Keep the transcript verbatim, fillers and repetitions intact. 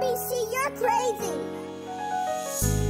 Baby, see, you're crazy.